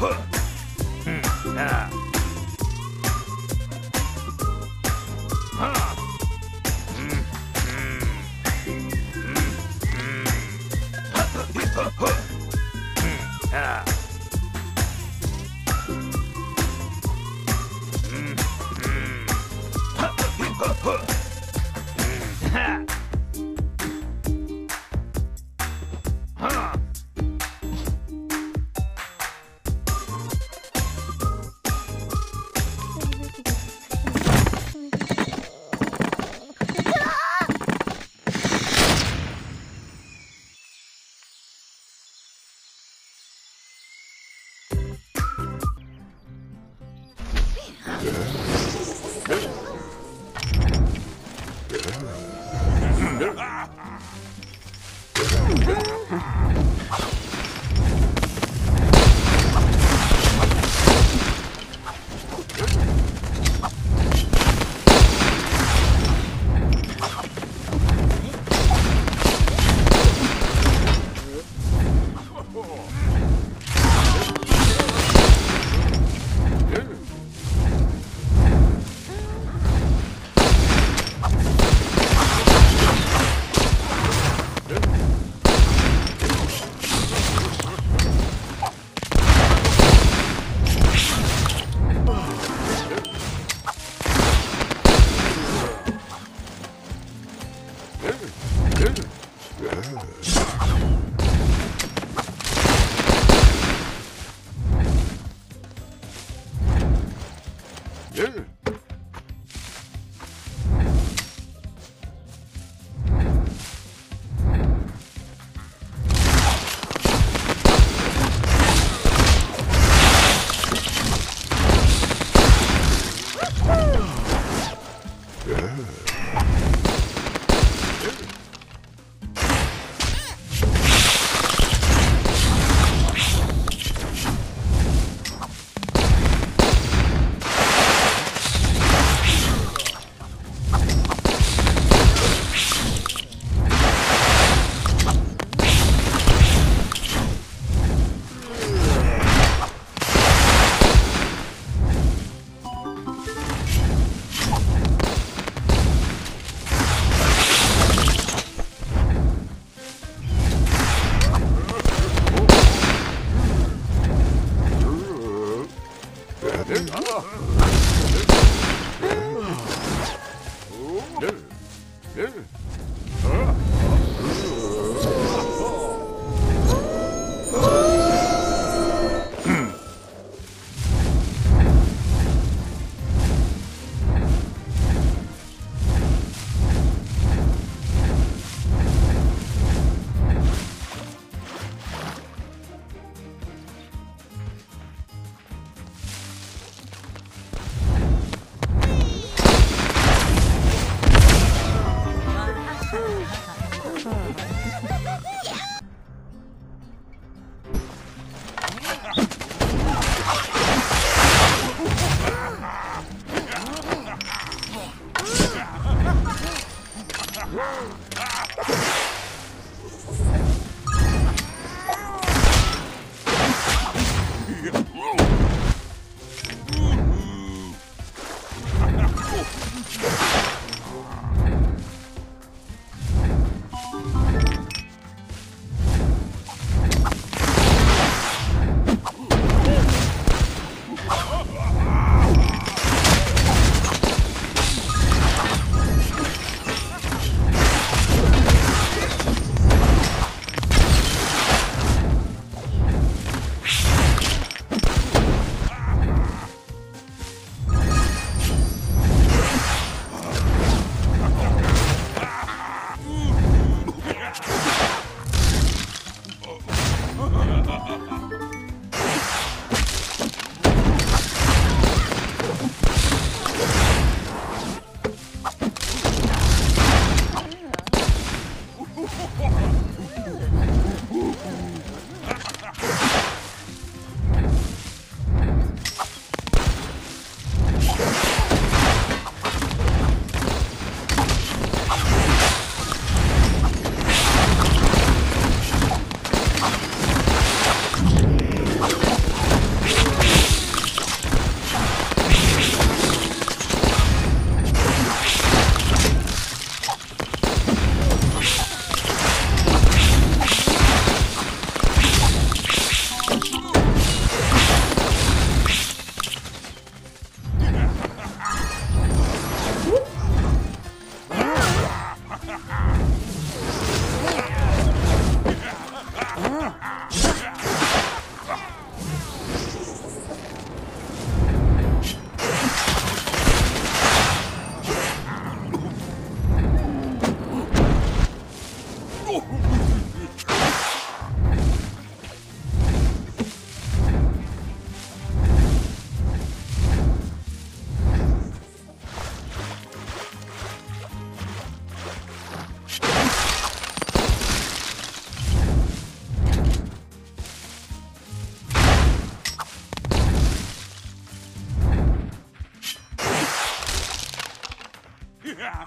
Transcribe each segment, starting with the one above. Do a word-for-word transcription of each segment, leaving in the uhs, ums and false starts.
Yeah.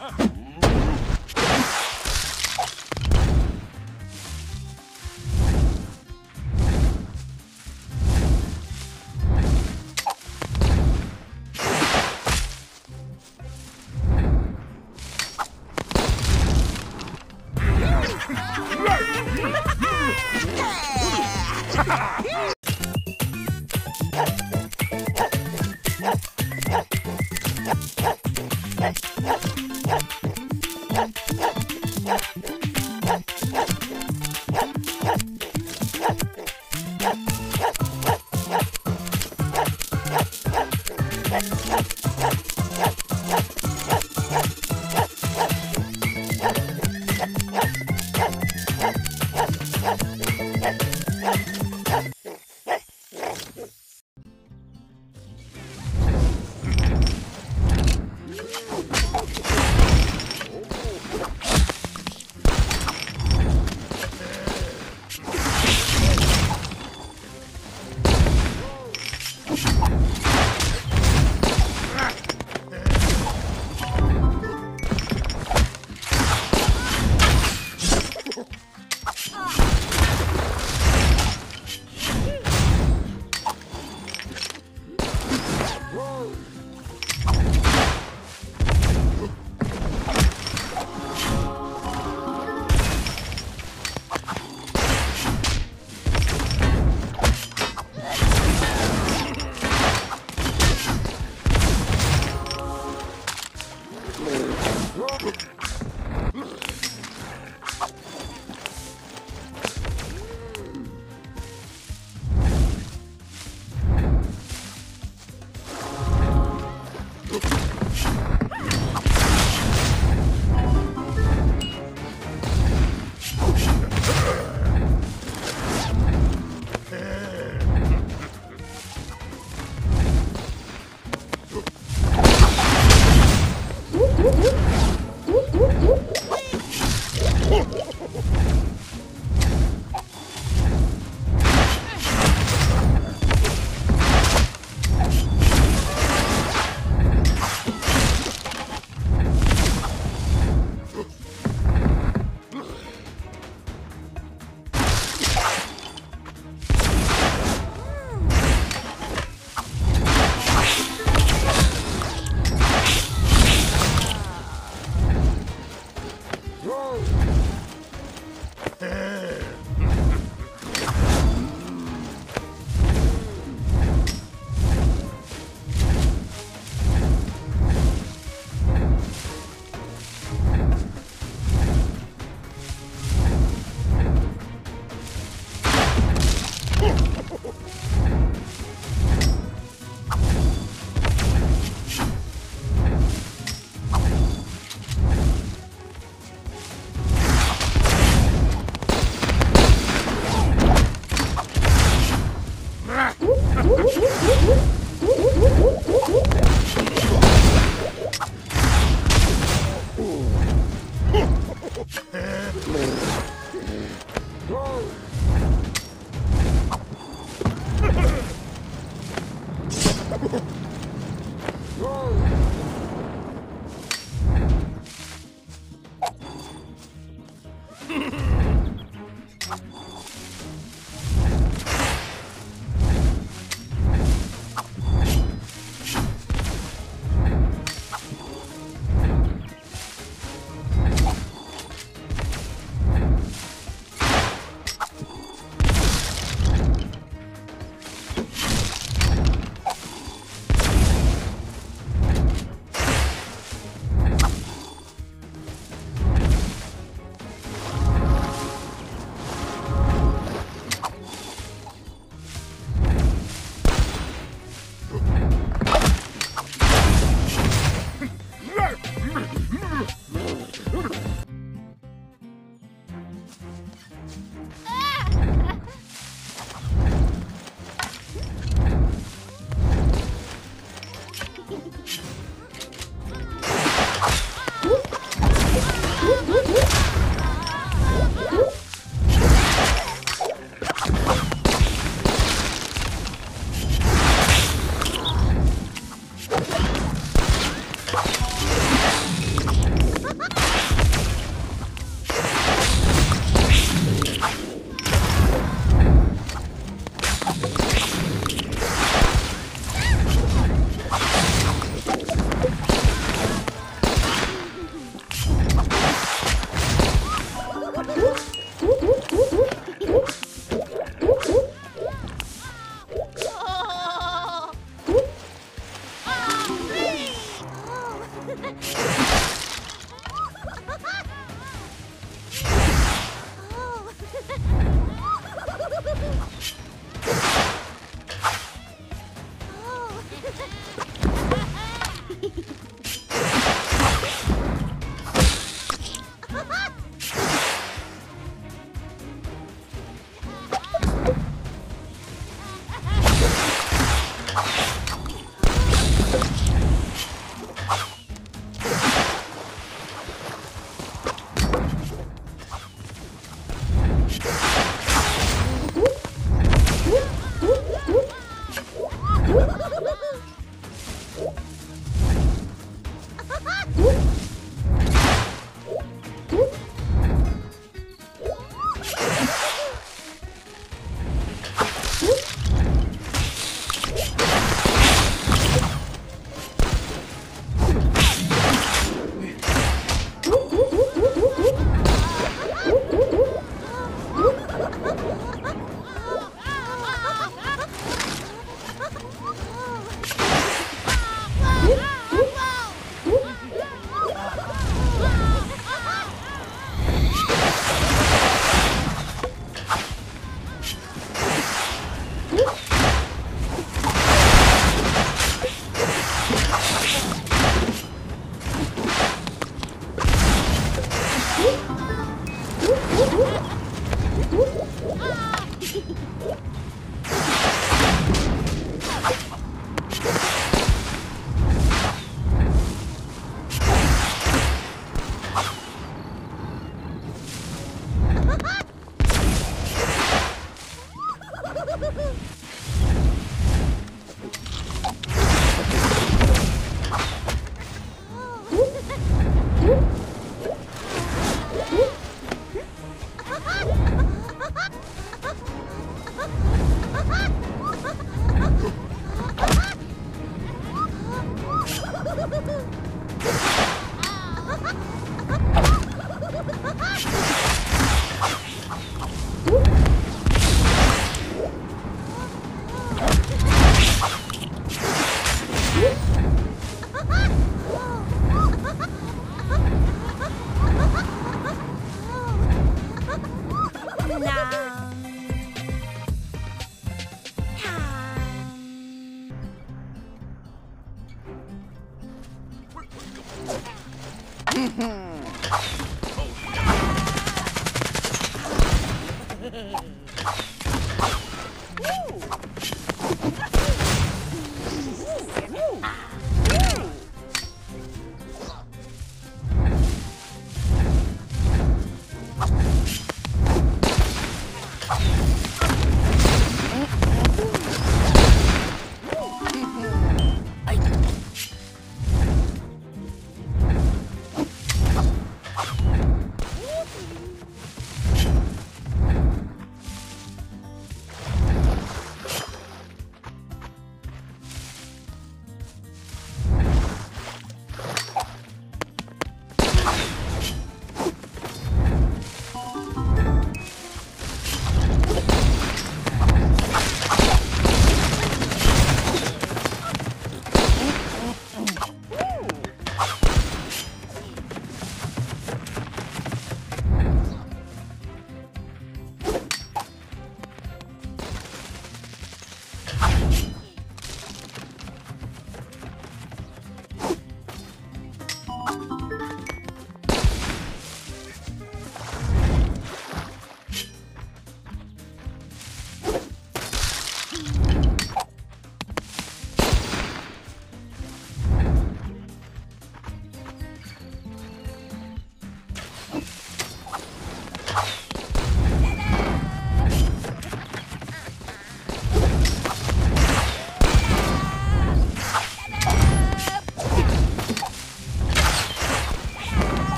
Yes.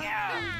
Yeah.